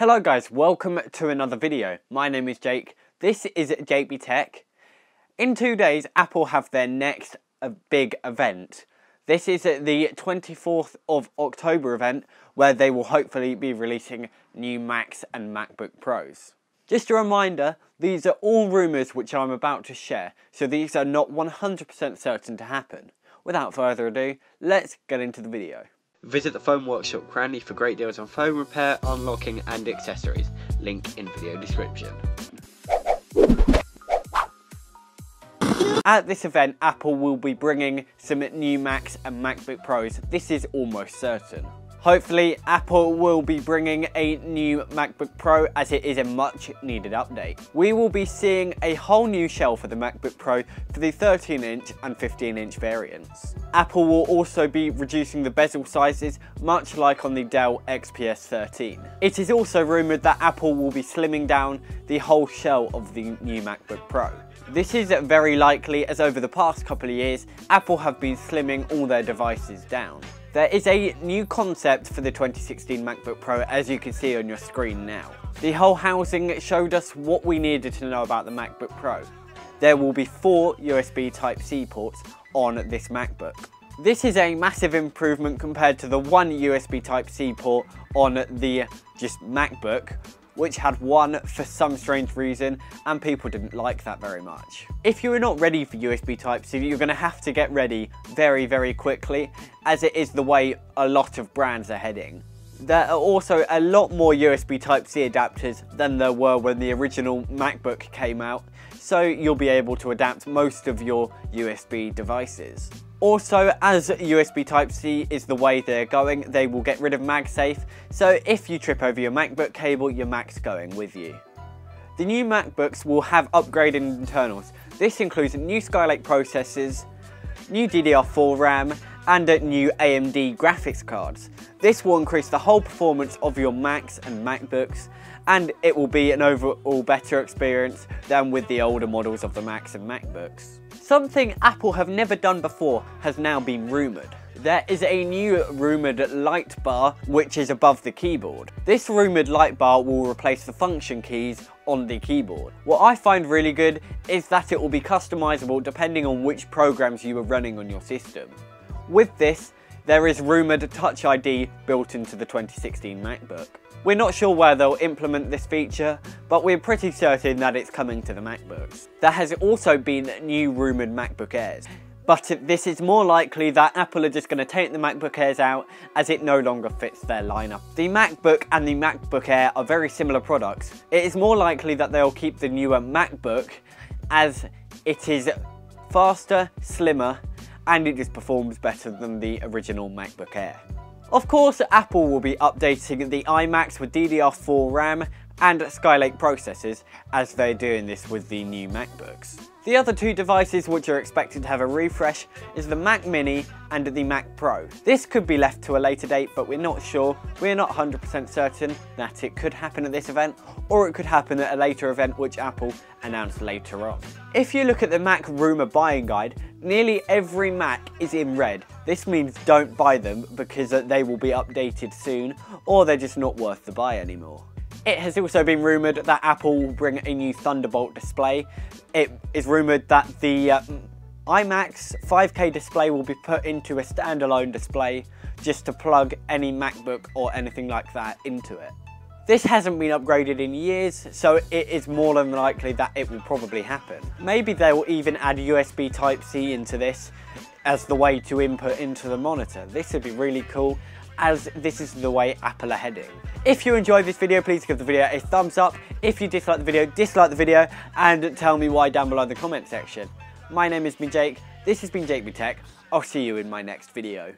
Hello guys, welcome to another video. My name is Jake. This is jakeBtech. In 2 days, Apple have their next big event. This is the 24th of October event where they will hopefully be releasing new Macs and MacBook Pros. Just a reminder, these are all rumours which I'm about to share, so these are not 100% certain to happen. Without further ado, let's get into the video. Visit the Phone Workshop Cranleigh for great deals on phone repair, unlocking and accessories. Link in video description. At this event, Apple will be bringing some new Macs and MacBook Pros. This is almost certain. Hopefully, Apple will be bringing a new MacBook Pro as it is a much needed update. We will be seeing a whole new shell for the MacBook Pro for the 13-inch and 15-inch variants. Apple will also be reducing the bezel sizes, much like on the Dell XPS 13. It is also rumoured that Apple will be slimming down the whole shell of the new MacBook Pro. This is very likely as over the past couple of years, Apple have been slimming all their devices down. There is a new concept for the 2016 MacBook Pro, as you can see on your screen now. The whole housing showed us what we needed to know about the MacBook Pro. There will be 4 USB Type-C ports on this MacBook. This is a massive improvement compared to the 1 USB Type-C port on the just MacBook, which had one for some strange reason, and people didn't like that very much. If you are not ready for USB Type-C, you're going to have to get ready very, very quickly, as it is the way a lot of brands are heading. There are also a lot more USB Type-C adapters than there were when the original MacBook came out, so you'll be able to adapt most of your USB devices. Also, as USB Type-C is the way they're going, they will get rid of MagSafe, so if you trip over your MacBook cable, your Mac's going with you. The new MacBooks will have upgraded internals. This includes new Skylake processors, new DDR4 RAM, and new AMD graphics cards. This will increase the whole performance of your Macs and MacBooks, and it will be an overall better experience than with the older models of the Macs and MacBooks. Something Apple have never done before has now been rumoured. There is a new rumoured light bar which is above the keyboard. This rumoured light bar will replace the function keys on the keyboard. What I find really good is that it will be customisable depending on which programs you are running on your system. With this, there is rumoured Touch ID built into the 2016 MacBook. We're not sure where they'll implement this feature, but we're pretty certain that it's coming to the MacBooks. There has also been new rumoured MacBook Airs, but this is more likely that Apple are just going to take the MacBook Airs out as it no longer fits their lineup. The MacBook and the MacBook Air are very similar products. It is more likely that they'll keep the newer MacBook as it is faster, slimmer, and it just performs better than the original MacBook Air. Of course, Apple will be updating the iMacs with DDR4 RAM and Skylake processors, as they're doing this with the new MacBooks. The other two devices which are expected to have a refresh is the Mac Mini and the Mac Pro. This could be left to a later date, but we're not sure. We're not 100% certain that it could happen at this event, or it could happen at a later event which Apple announced later on. If you look at the Mac Rumor Buying Guide, nearly every Mac is in red. This means don't buy them because they will be updated soon, or they're just not worth the buy anymore. It has also been rumoured that Apple will bring a new Thunderbolt display. It is rumoured that the iMac's 5K display will be put into a standalone display just to plug any MacBook or anything like that into it. This hasn't been upgraded in years, so it is more than likely that it will probably happen. Maybe they will even add USB Type-C into this as the way to input into the monitor. This would be really cool, as this is the way Apple are heading. If you enjoyed this video, please give the video a thumbs up. If you dislike the video and tell me why down below in the comment section. My name is Jake, this has been jakeBtech. I'll see you in my next video.